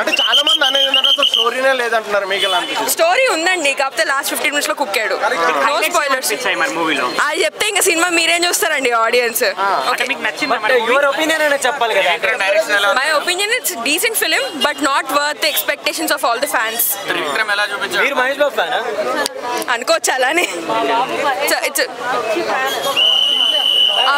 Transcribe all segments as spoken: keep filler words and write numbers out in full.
అంటే చాలా మంది అనేది ఏంటంటే స్టోరీనే లేదంటున్నారు మీకు ఎలా అనిపిస్తుంది? స్టోరీ ఉందండి, కాకపోతే లాస్ట్ ఫిఫ్టీన్ మినిట్స్ లో కుక్ అయ్యాడు. నో స్పాయిలర్స్ ఇచ్చాయి మరి మూవీలో. అది చెప్తే ఇంకా సినిమా మీరేం చూస్తారండి ఆడియన్స్. ఓకే మీకు నచ్చింది మరి యువర్ ఒపీనియన్ అనేది చెప్పాలి కదా. My opinion it's decent film but not worth the expectations of all the fans. Vikram ఎలా చూపించారు? మీరు మహేష్ బాబు ఫ్యానా అనుకోవచ్చు అలానే.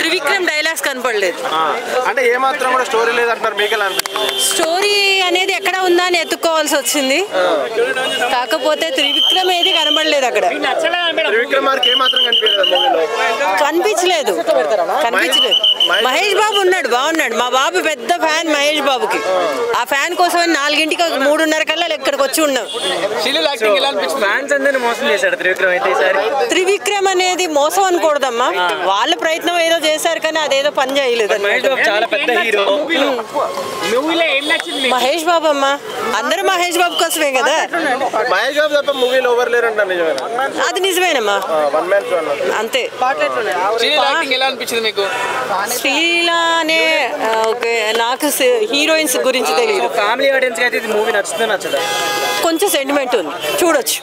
త్రివిక్రమ్ డైలాగ్స్ కనపడలేదు. అంటే ఏ మాత్రం కూడా స్టోరీ లేదు అంటారు మీకు ఎలా అనిపిస్తుంది? స్టోరీ అనేది ఎక్కడ ఉందా అని ఎత్తుక్కోవాల్సి వచ్చింది, కాకపోతే త్రివిక్రమ్ ఏది కనపడలేదు అక్కడ. కనిపించలేదు కనిపించలేదు మహేష్ బాబు ఉన్నాడు, బాగున్నాడు. మా బాబు పెద్ద ఫ్యాన్ మహేష్ బాబుకి. ఆ ఫ్యాన్ కోసం నాలుగింటికి మూడున్నర కల్లా ఇక్కడికి వచ్చి ఉన్నాం. త్రివిక్రమ్ అనేది మోసం అనకూడదమ్మా, వాళ్ళ ప్రయత్నం ఏదో చేశారు కానీ అదేదో పని చేయలేదు. మహేష్ బాబు అమ్మా, అందరూ మహేష్ బాబు కోసమే కదా. అది నిజమేనమ్మా, అంతే. శ్రీలీల అనే ఓకే, నాకు హీరోయిన్స్ గురించి తెలియదు. కొంచెం సెంటిమెంట్ ఉంది, చూడొచ్చు.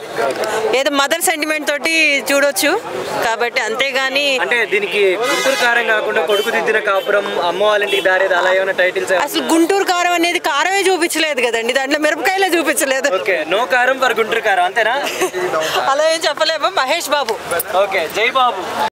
ఏదో మదర్ సెంటిమెంట్ తోటి చూడొచ్చు కాబట్టి, అంతేగాని అంటే దీనికి గుంటూరు కారం కాకుండా కొడుకు దిద్దిన కాపురం, అమ్మ వాళ్ళ ఇంటికి దారేది అలా ఏమైనా టైటిల్స్? అసలు గుంటూరు కారం అనేది కారమే చూపించలేదు కదండి, దాంట్లో మిరపకాయలే చూపించలేదు. Okay, no karam for Guntur కారం, అంతేనా? అలా ఏం చెప్పలేము. మహేష్ బాబు ఓకే, జై బాబు.